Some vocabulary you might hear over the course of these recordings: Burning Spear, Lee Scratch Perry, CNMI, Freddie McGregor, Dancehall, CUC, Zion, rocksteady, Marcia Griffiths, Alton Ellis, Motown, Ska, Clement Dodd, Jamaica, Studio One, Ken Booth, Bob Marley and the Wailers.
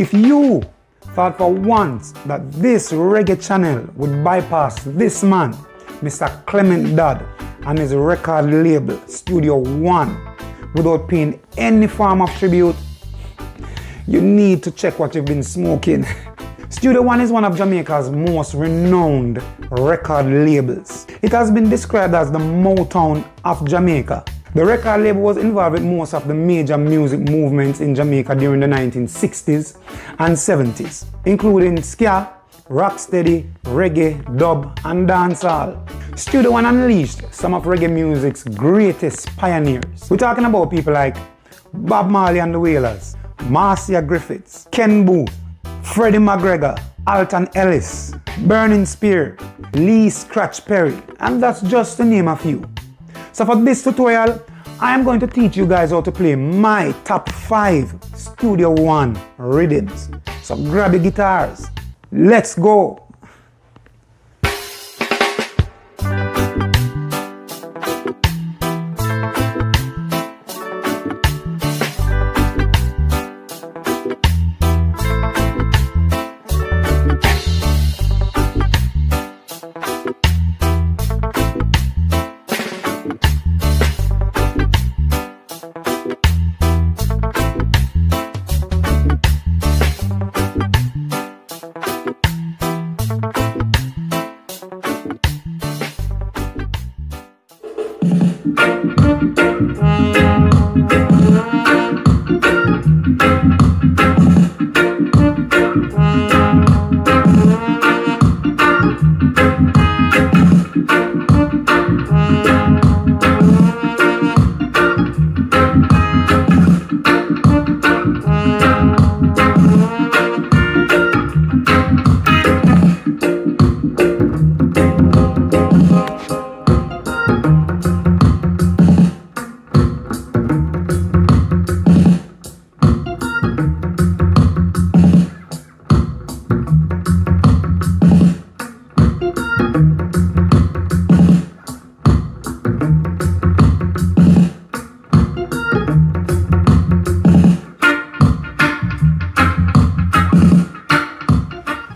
If you thought for once that this reggae channel would bypass this man, Mr. Clement Dodd, and his record label, Studio One, without paying any form of tribute, you need to check what you've been smoking. Studio One is one of Jamaica's most renowned record labels. It has been described as the Motown of Jamaica. The record label was involved with most of the major music movements in Jamaica during the 1960s and 70s, including ska, rocksteady, reggae, dub, and dancehall. Studio One unleashed some of reggae music's greatest pioneers. We're talking about people like Bob Marley and the Wailers, Marcia Griffiths, Ken Booth, Freddie McGregor, Alton Ellis, Burning Spear, Lee Scratch Perry, and that's just to name a few. So for this tutorial, I am going to teach you guys how to play my top 5 Studio One rhythms. So grab your guitars. Let's go!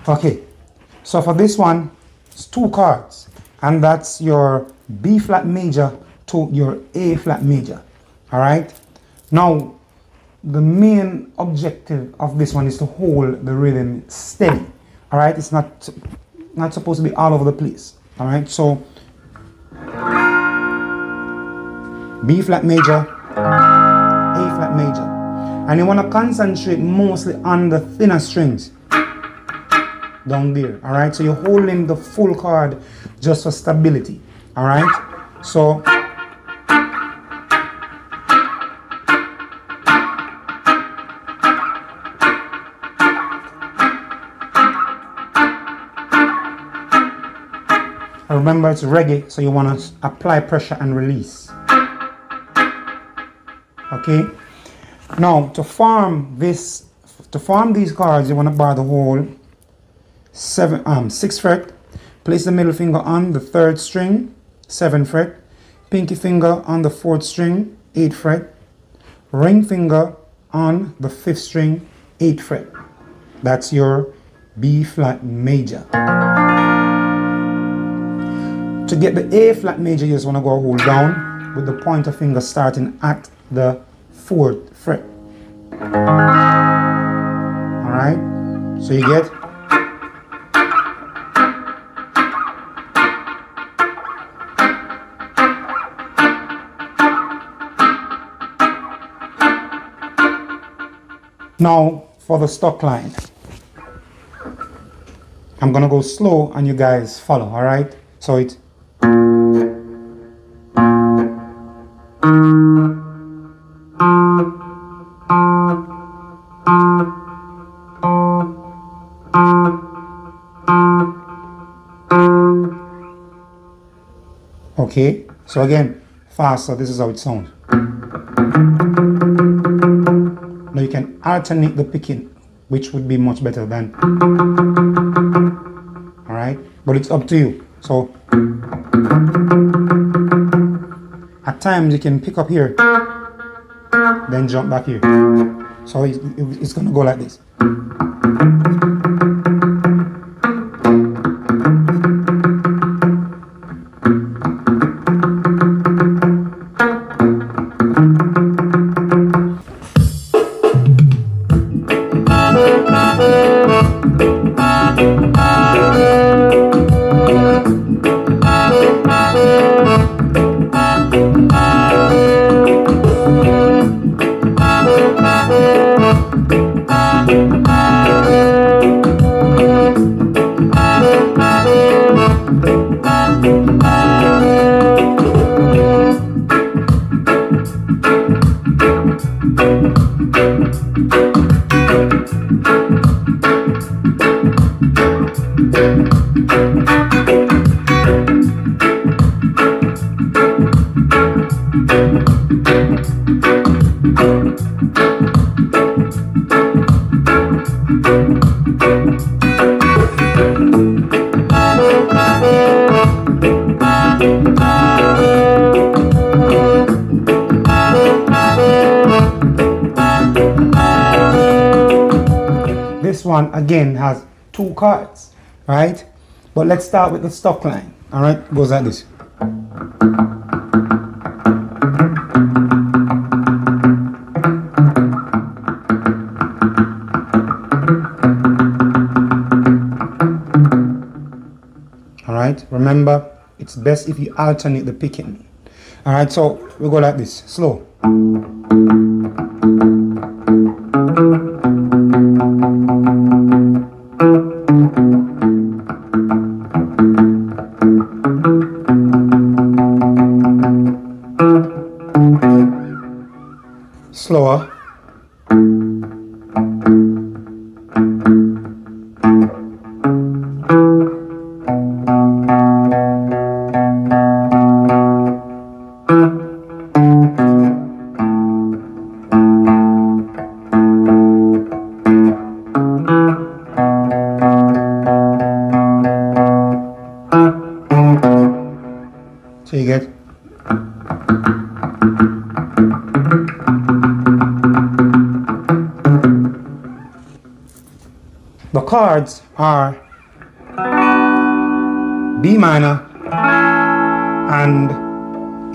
Okay, so for this one, it's 2 chords, and that's your B flat major to your A flat major. All right. Now, the main objective of this one is to hold the rhythm steady. All right. It's not supposed to be all over the place. All right. So B flat major, A flat major, and you want to concentrate mostly on the thinner strings. Down there, all right. So you're holding the full chord just for stability, all right. So remember, it's reggae, so you want to apply pressure and release. Okay. Now to form these chords, you want to bar the whole 6th fret, place the middle finger on the 3rd string, 7th fret, pinky finger on the 4th string, 8th fret, ring finger on the 5th string, 8th fret. That's your B flat major. To get the A flat major, you just want to go hold down with the pointer finger starting at the 4th fret. Alright, so you get . Now for the stock line, I'm gonna go slow and you guys follow, all right? So it's okay. So again, faster. This is how it sounds. Now you can alternate the picking, which would be much better than, all right, but it's up to you. So at times you can pick up here, then jump back here. So it's gonna go like this. One again has two chords, right? But let's start with the stock line. All right, it goes like this. All right, remember it's best if you alternate the picking. All right, so we go like this, slow. Slower. So you get the chords are B minor and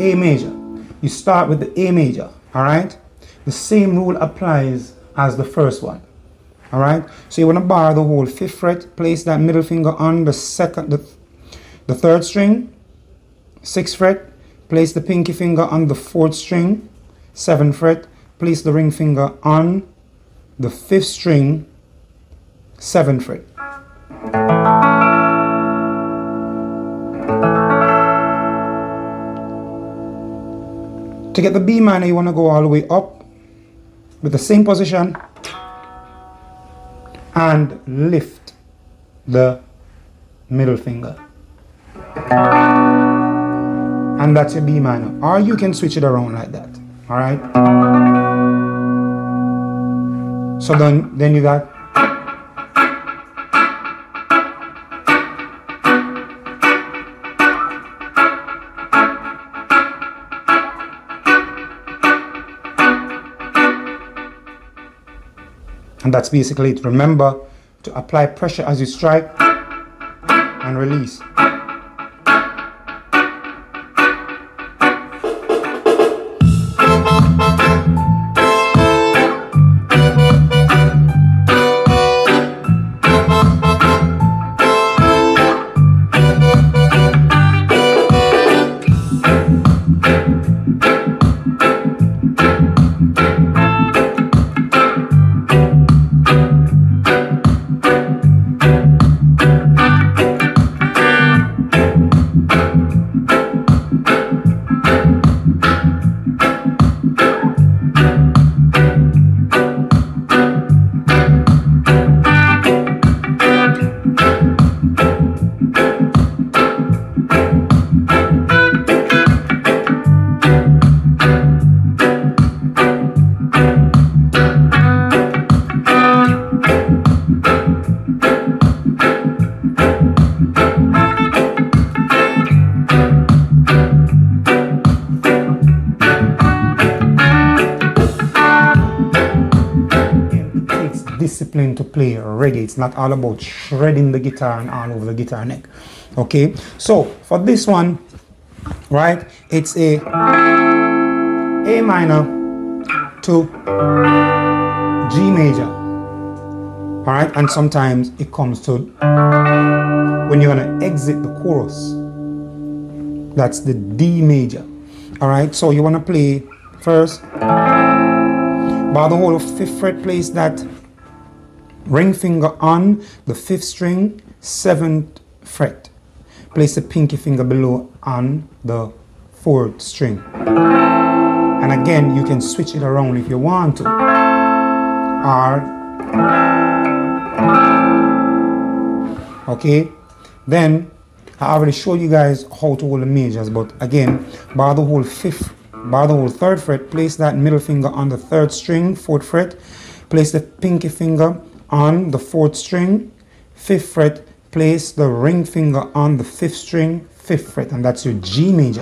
A major. You start with the A major, all right? The same rule applies as the first one, all right? So you want to bar the whole fifth fret, place that middle finger on the third string, sixth fret, place the pinky finger on the fourth string, seventh fret, place the ring finger on the fifth string, 7th fret. To get the B minor, you want to go all the way up with the same position and lift the middle finger. And that's your B minor. Or you can switch it around like that. Alright? So then you got and that's basically it. Remember to apply pressure as you strike and release. learn to play reggae. It's not all about shredding the guitar and all over the guitar neck. Okay, so for this one, right, it's A minor to G major. All right, and sometimes it comes to when you're gonna exit the chorus, that's the D major. All right, so you wanna play first, bar the whole of fifth fret, place that ring finger on the fifth string, seventh fret. Place the pinky finger below on the fourth string. And again, you can switch it around if you want to. R. Okay. Then, I already showed you guys how to hold the majors, but again, bar the whole fifth, bar the whole third fret, place that middle finger on the third string, fourth fret. Place the pinky finger on the fourth string, fifth fret. Place the ring finger on the fifth string, fifth fret, and that's your G major.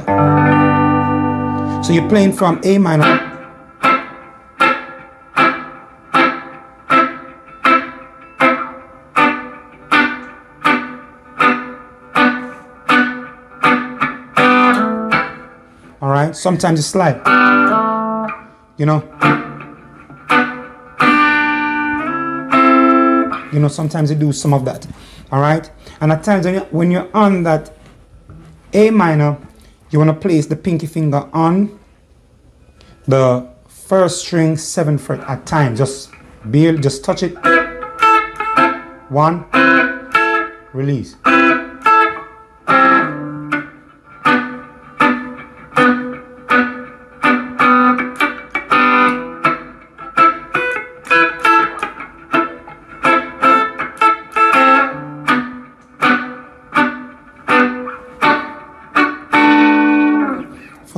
So you're playing from A minor . All right, sometimes it's slide, you know, sometimes you do some of that. All right, and at times when you're on that A minor, you want to place the pinky finger on the first string, seventh fret. At times, just touch it. One, release.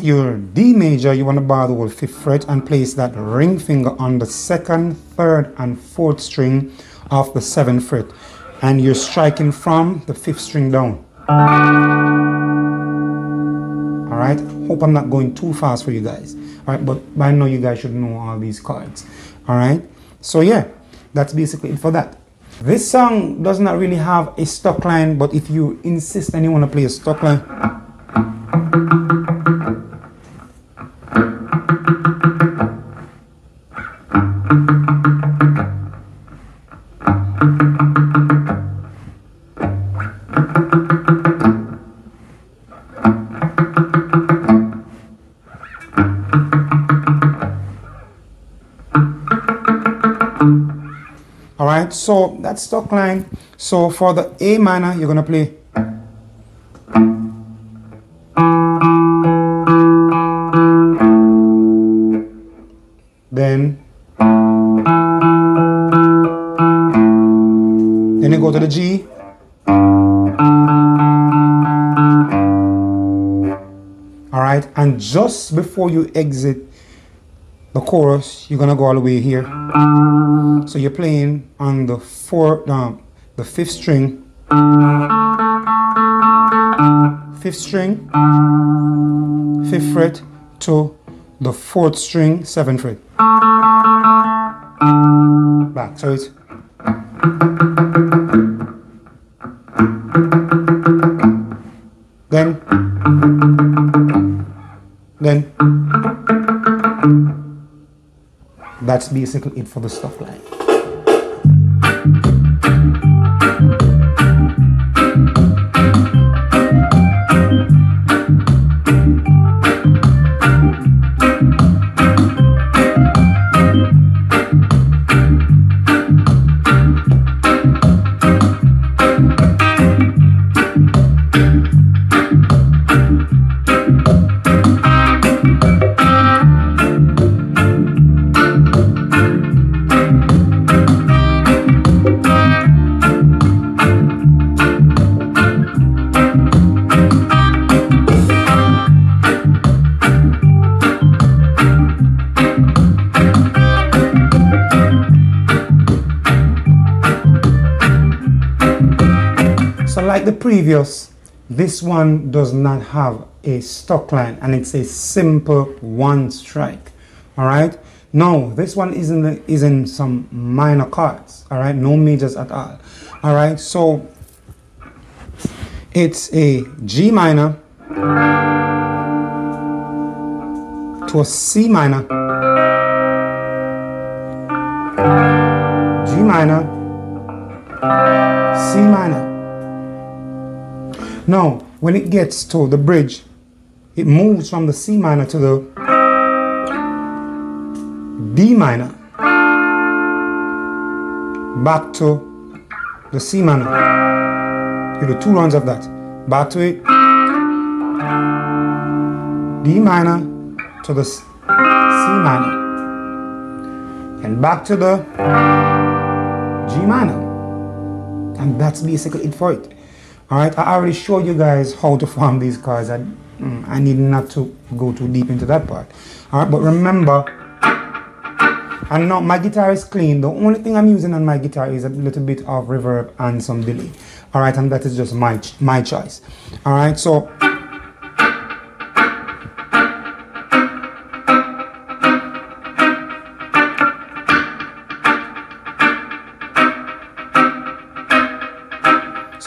Your D major, you want to bar the whole fifth fret and place that ring finger on the second, third, and fourth string of the seventh fret, and you're striking from the fifth string down. All right, hope I'm not going too fast for you guys. All right, but by now you guys should know all these chords. All right, so yeah, that's basically it for that. This song does not really have a stock line, but if you insist and you want to play a stock line, so that's stock line. So for the A minor, you're gonna play, then you go to the G, all right, and just before you exit the chorus, you're gonna go all the way here. So you're playing on the fourth, the fifth string, fifth fret to the fourth string, seventh fret. Back. So it's. Then. That's basically it for the stock line. Like the previous, this one does not have a stock line and it's a simple one strike. All right, Now, this one is in some minor chords, all right? No majors at all right? So, it's a G minor to a C minor, G minor, C minor. Now, when it gets to the bridge, it moves from the C minor to the D minor, back to the C minor. You do two rounds of that. Back to it, D minor to the C minor, and back to the G minor. And that's basically it for it. Alright, I already showed you guys how to form these chords. I need not to go too deep into that part. Alright, but remember, and now my guitar is clean. The only thing I'm using on my guitar is a little bit of reverb and some delay. All right, and that is just my choice. All right, so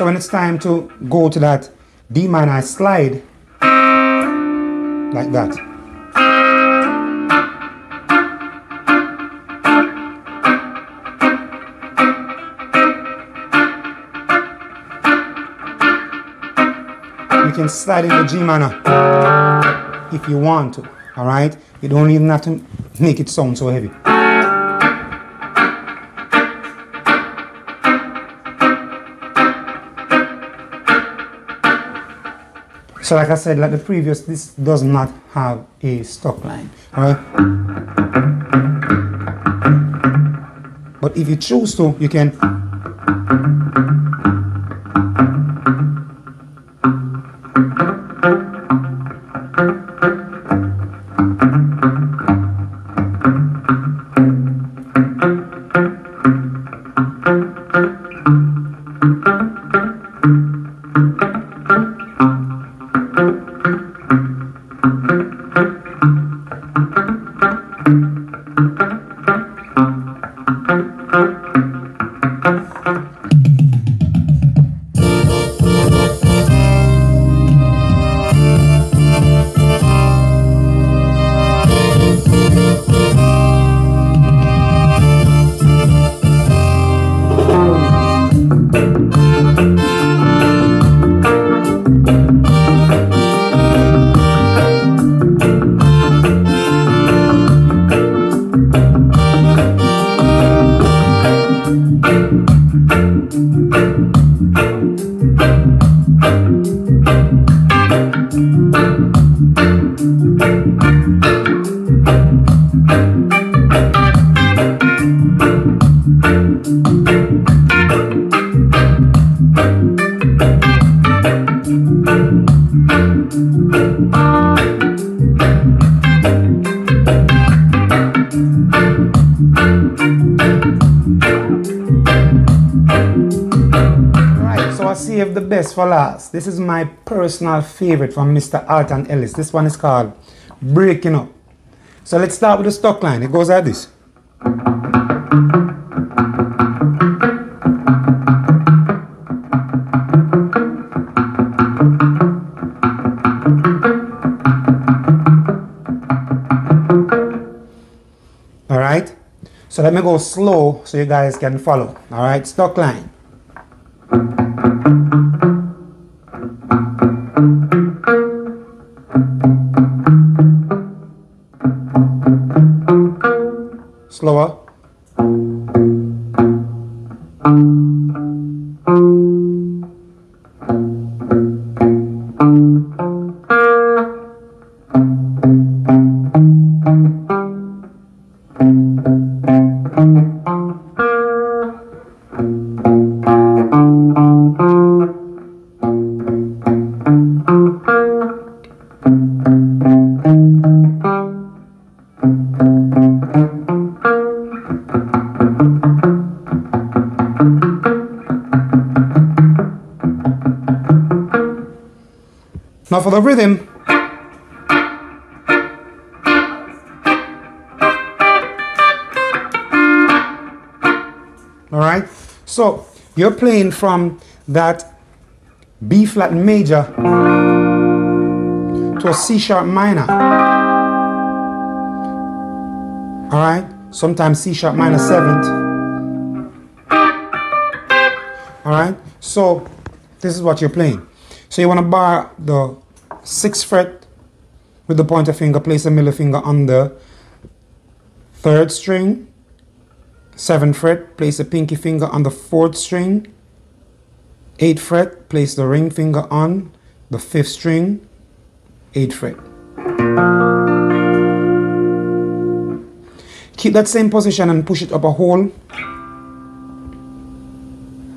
when it's time to go to that D minor, I slide like that. You can slide in the G minor if you want to, all right? You don't even have to make it sound so heavy. So like I said, like the previous, this does not have a stock line, all right? But if you choose to, you can. Save the best for last. This is my personal favorite from Mr. Alton Ellis. This one is called Breaking Up. So let's start with the stock line. It goes like this. All right. So let me go slow so you guys can follow. All right. Stock line. Slower. Now for the rhythm, So you're playing from that B flat major to a C sharp minor. All right, sometimes C sharp minor seventh. All right, so this is what you're playing. So you want to bar the 6th fret with the pointer finger, place the middle finger on the 3rd string, 7th fret, place the pinky finger on the 4th string, 8th fret, place the ring finger on the 5th string, 8th fret. Keep that same position and push it up a whole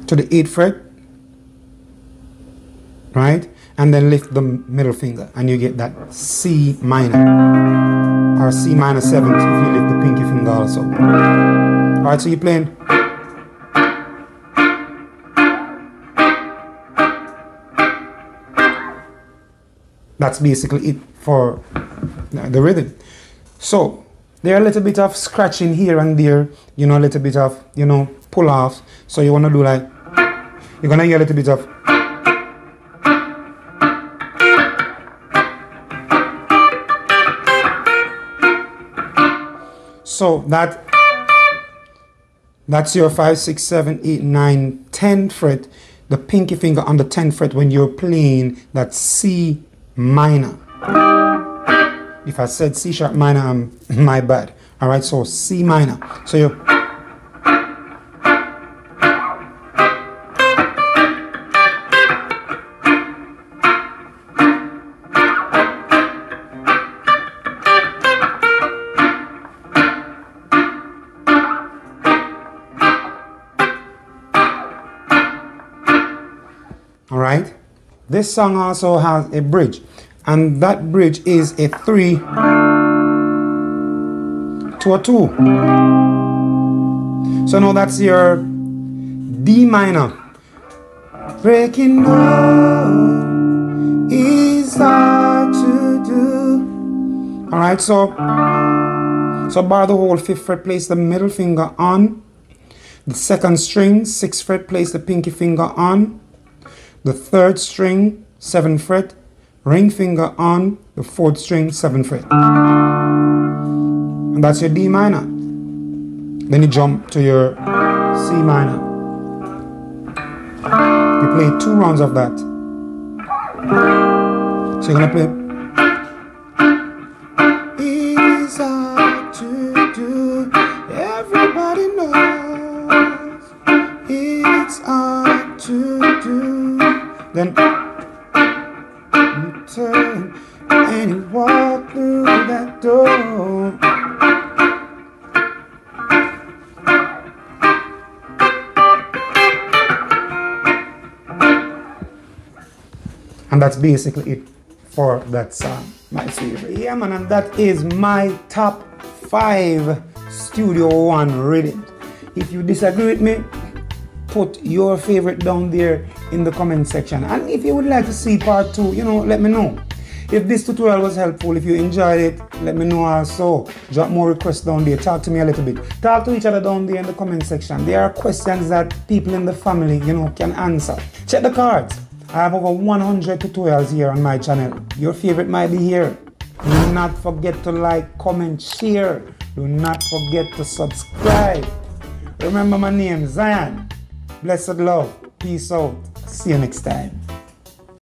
to the 8th fret, right? And then lift the middle finger and you get that C minor or C minor 7th if you lift the pinky finger also. Alright, so you're playing. That's basically it for the rhythm. So there are a little bit of scratching here and there, you know, a little bit of, you know, pull offs. So you want to do like, you're going to hear a little bit of, so that's your 5, 6, 7, 8, 9, 10 fret, the pinky finger on the 10th fret when you're playing that C minor. If I said C sharp minor, I'm my bad. All right, so C minor. So you all right. This song also has a bridge, and that bridge is a 3 to a 2. So now that's your D minor. Breaking down is hard to do. All right, so bar the whole 5th fret, place the middle finger on the 2nd string, 6th fret, place the pinky finger on the 3rd string, 7th fret, ring finger on the 4th string, 7th fret. And that's your D minor. Then you jump to your C minor. You play 2 rounds of that. So you're gonna play. It's hard to do, everybody knows. It's hard to do. Then you turn and you walk through that door. And that's basically it for that song, my favorite. Yeah, man, and that is my top 5 Studio One rhythms. If you disagree with me, put your favorite down there in the comment section, and if you would like to see part 2, you know, let me know. If this tutorial was helpful, if you enjoyed it, let me know also. Drop more requests down there, talk to me a little bit, talk to each other down there in the comment section. There are questions that people in the family, you know, can answer. Check the cards. I have over 100 tutorials here on my channel. Your favorite might be here. Do not forget to like, comment, share. Do not forget to subscribe. Remember my name, Zion. Blessed love. Peace out. See you next time.